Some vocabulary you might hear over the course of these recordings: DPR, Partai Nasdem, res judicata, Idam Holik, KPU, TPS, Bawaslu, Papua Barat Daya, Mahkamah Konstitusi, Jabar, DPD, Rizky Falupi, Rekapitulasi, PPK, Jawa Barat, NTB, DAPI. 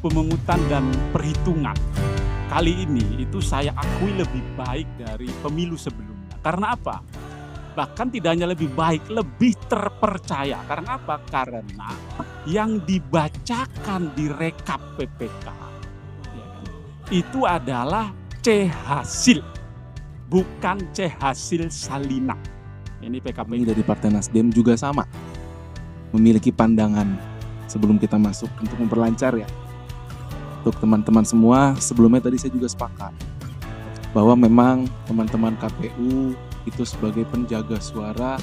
pemungutan dan perhitungan kali ini itu saya akui lebih baik dari pemilu sebelumnya. Karena apa? Bahkan tidak hanya lebih baik, lebih terpercaya. Karena apa? Karena yang dibacakan di rekap PPK itu adalah C hasil, bukan C hasil salinan. Ini PKP dari Partai Nasdem juga sama, memiliki pandangan sebelum kita masuk untuk memperlancar ya. Untuk teman-teman semua, sebelumnya tadi saya juga sepakat bahwa memang teman-teman KPU itu sebagai penjaga suara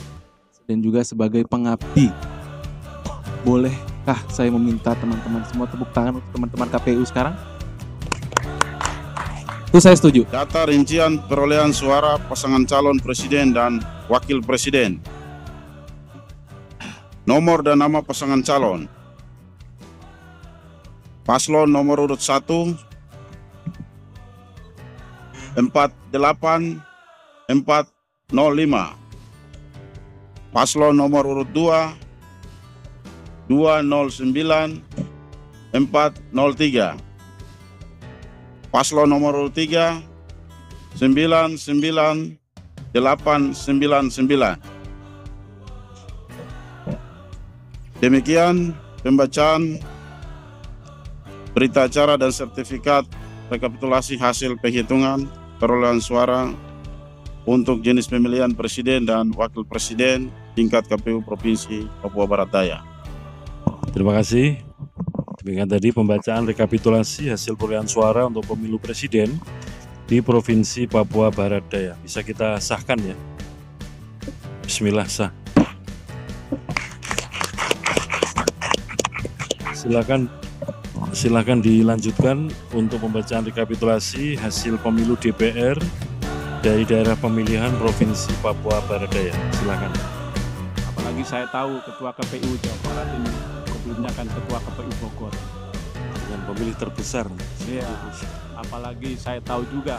dan juga sebagai pengabdi. Bolehkah saya meminta teman-teman semua tepuk tangan untuk teman-teman KPU sekarang? Itu saya setuju. Data rincian perolehan suara pasangan calon presiden dan wakil presiden, nomor dan nama pasangan calon. Paslon nomor urut 1 48405. Paslon nomor urut 2 209 403. Paslon nomor urut 3 99899. Demikian pembacaan berita acara dan sertifikat rekapitulasi hasil penghitungan perolehan suara untuk jenis pemilihan presiden dan wakil presiden tingkat KPU Provinsi Papua Barat Daya. Terima kasih. Demikian tadi pembacaan rekapitulasi hasil perolehan suara untuk pemilu presiden di Provinsi Papua Barat Daya. Bisa kita sahkan ya. Bismillah, sah. Silakan dilanjutkan untuk pembacaan rekapitulasi hasil pemilu DPR dari daerah pemilihan Provinsi Papua Barat Daya. Silakan. Apalagi saya tahu Ketua KPU Jawa Barat ini sebelumnya kan Ketua KPU Bogor dengan pemilih terbesar. Iya. Apalagi saya tahu juga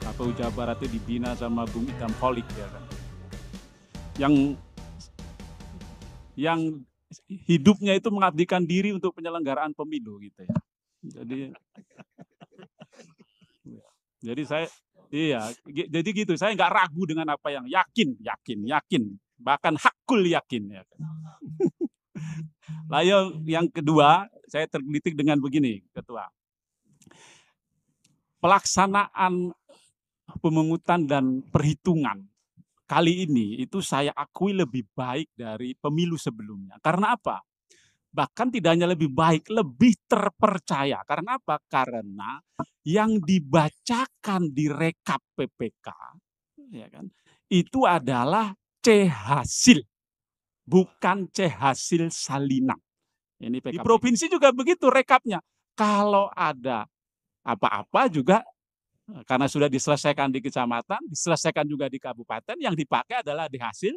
KPU Jawa Barat itu dibina sama Bung Idam Holik ya kan. Yang hidupnya itu mengabdikan diri untuk penyelenggaraan pemilu gitu ya. Jadi saya jadi gitu, saya nggak ragu dengan apa yang yakin, bahkan hakul yakin ya. Lalu yang kedua, saya tergelitik dengan begini, Ketua. Pelaksanaan pemungutan dan perhitungan kali ini itu saya akui lebih baik dari pemilu sebelumnya. Karena apa? Bahkan tidak hanya lebih baik, lebih terpercaya. Karena apa? Karena yang dibacakan di rekap PPK ya kan, itu adalah C hasil, bukan C hasil salinan. Ini PKP. Di provinsi juga begitu rekapnya. Kalau ada apa-apa juga, karena sudah diselesaikan di kecamatan, diselesaikan juga di kabupaten, yang dipakai adalah di hasil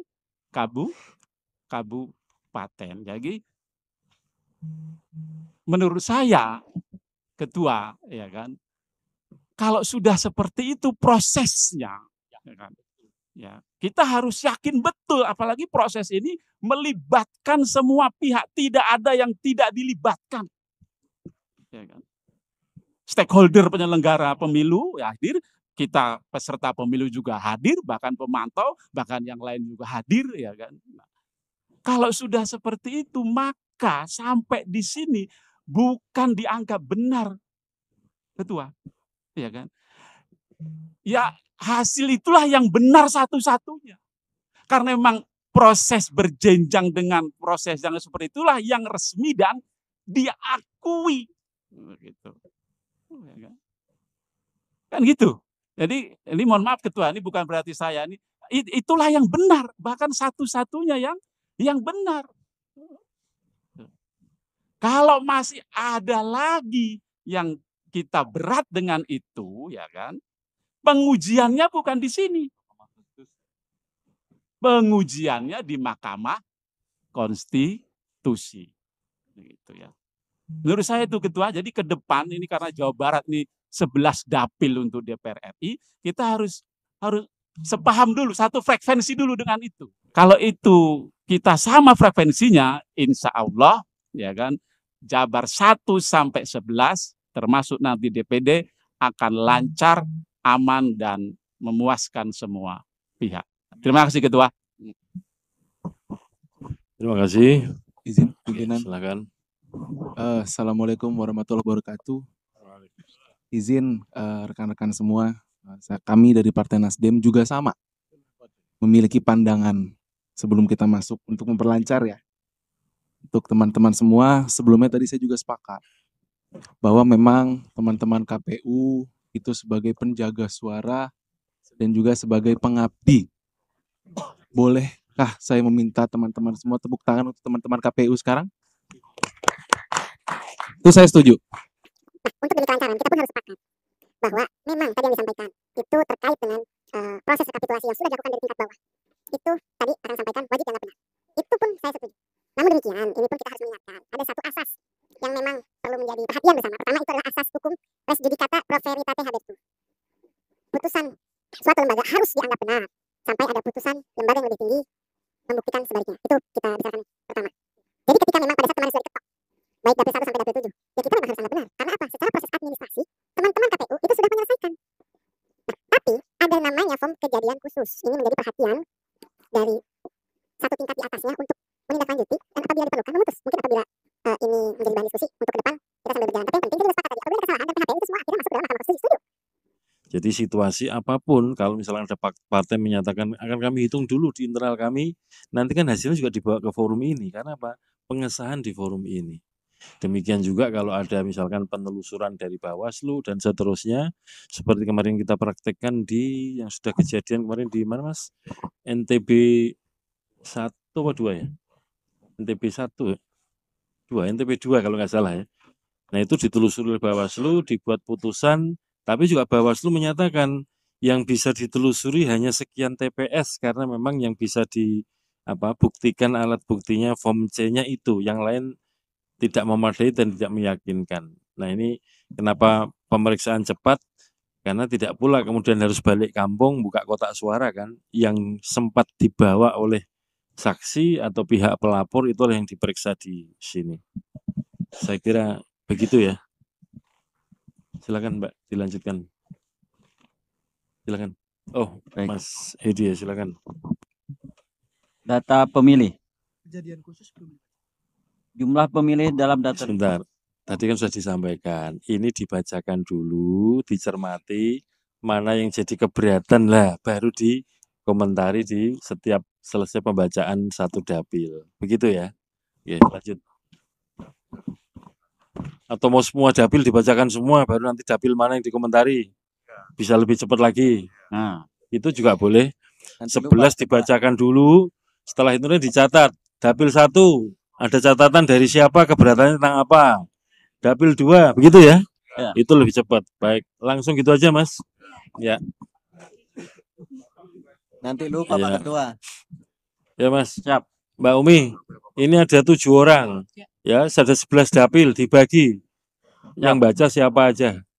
kabupaten. Jadi menurut saya, Ketua, ya kan, kalau sudah seperti itu prosesnya, ya kan, ya, kita harus yakin betul, apalagi proses ini melibatkan semua pihak, tidak ada yang tidak dilibatkan, ya kan. Stakeholder penyelenggara pemilu ya hadir, kita peserta pemilu juga hadir, bahkan pemantau, bahkan yang lain juga hadir ya kan. Nah, kalau sudah seperti itu maka sampai di sini bukan dianggap benar, Ketua, ya kan? Ya hasil itulah yang benar satu-satunya. Karena memang proses berjenjang dengan proses yang seperti itulah yang resmi dan diakui. Begitu. Kan gitu. Jadi ini mohon maaf Ketua, ini bukan berarti saya ini, itulah yang benar, bahkan satu-satunya yang benar. Kalau masih ada lagi yang kita berat dengan itu ya kan, pengujiannya bukan di sini. Pengujiannya di Mahkamah Konstitusi. Gitu ya. Menurut saya itu Ketua, jadi ke depan ini karena Jawa Barat nih 11 dapil untuk DPR RI, kita harus sepaham dulu, satu frekuensi dulu dengan itu. Kalau itu kita sama frekuensinya, insya Allah ya kan Jabar 1 sampai 11, termasuk nanti DPD, akan lancar, aman, dan memuaskan semua pihak. Terima kasih Ketua. Terima kasih. Izin pimpinan. Silakan. Assalamualaikum warahmatullahi wabarakatuh. Izin rekan-rekan semua, kami dari Partai Nasdem juga sama memiliki pandangan sebelum kita masuk untuk memperlancar ya. Untuk teman-teman semua, sebelumnya tadi saya juga sepakat bahwa memang teman-teman KPU itu sebagai penjaga suara dan juga sebagai pengabdi. Bolehkah saya meminta teman-teman semua tepuk tangan untuk teman-teman KPU sekarang? Itu saya setuju. Nah, untuk kelancaran kita pun harus sepakat bahwa memang tadi yang disampaikan itu terkait dengan proses rekapitulasi yang sudah dilakukan dari tingkat bawah. Itu tadi akan sampaikan wajib dan benar. Itu pun saya setuju. Namun demikian, ini pun kita harus mengingatkan ada satu asas yang memang perlu menjadi perhatian bersama. Pertama itu adalah asas hukum res judicata pro veritate habemus. Putusan suatu lembaga harus dianggap benar sampai ada putusan lembaga yang lebih tinggi membuktikan sebaliknya. Itu kita bicarakan pertama. Jadi ketika memang pada saat kemarin sudah diketok, baik DAPI 1 sampai DAPI 7, ya kita memang harus anggap benar. Karena apa? Secara proses administrasi, teman-teman KPU itu sudah menyelesaikan. Nah, tapi ada namanya form kejadian khusus. Ini menjadi perhatian dari satu tingkat di atasnya untuk menindaklanjuti dan apabila diperlukan memutus. Mungkin apabila ini menjadi bahan diskusi untuk ke depan kita sambil berjalan. Tapi yang penting kita sepakat tadi apabila kesalahan dan PHPN itu semua akhirnya masuk ke dalam Mahkamah Konstitusi. Setuju. Jadi situasi apapun, kalau misalnya ada partai menyatakan akan kami hitung dulu di internal kami, nanti kan hasilnya juga dibawa ke forum ini. Karena apa? Pengesahan di forum ini. Demikian juga kalau ada misalkan penelusuran dari Bawaslu dan seterusnya, seperti kemarin kita praktekkan di yang sudah kejadian kemarin di mana Mas? NTB 1 atau 2 ya? NTB 1, 2, NTB 2 kalau nggak salah ya. Nah itu ditelusuri oleh Bawaslu, dibuat putusan, tapi juga Bawaslu menyatakan yang bisa ditelusuri hanya sekian TPS karena memang yang bisa dibuktikan alat buktinya form C-nya itu, yang lain tidak memadai dan tidak meyakinkan. Nah ini kenapa pemeriksaan cepat? Karena tidak pula kemudian harus balik kampung buka kotak suara kan, yang sempat dibawa oleh saksi atau pihak pelapor itu yang diperiksa di sini. Saya kira begitu ya. Silakan Mbak, dilanjutkan. Silakan. Oh, baik. Mas Hedi ya, silakan. Data pemilih. Kejadian khusus belum. Jumlah pemilih dalam data. Sebentar, tadi kan sudah disampaikan. Ini dibacakan dulu, dicermati, mana yang jadi keberatan lah, baru dikomentari di setiap selesai pembacaan satu dapil. Begitu ya. Oke, lanjut. Atau mau semua dapil dibacakan semua, baru nanti dapil mana yang dikomentari. Bisa lebih cepat lagi. Nah, itu juga boleh. 11 dibacakan dulu, setelah itu dicatat. Dapil 1. Ada catatan dari siapa, keberatannya tentang apa. Dapil 2, begitu ya? Ya. Itu lebih cepat. Baik, langsung gitu aja, Mas. Ya. Nanti lupa Pak Ketua. Ya, Mas. Siap. Mbak Umi, ini ada 7 orang. Ya, ada 11 dapil dibagi. Yang baca siapa aja?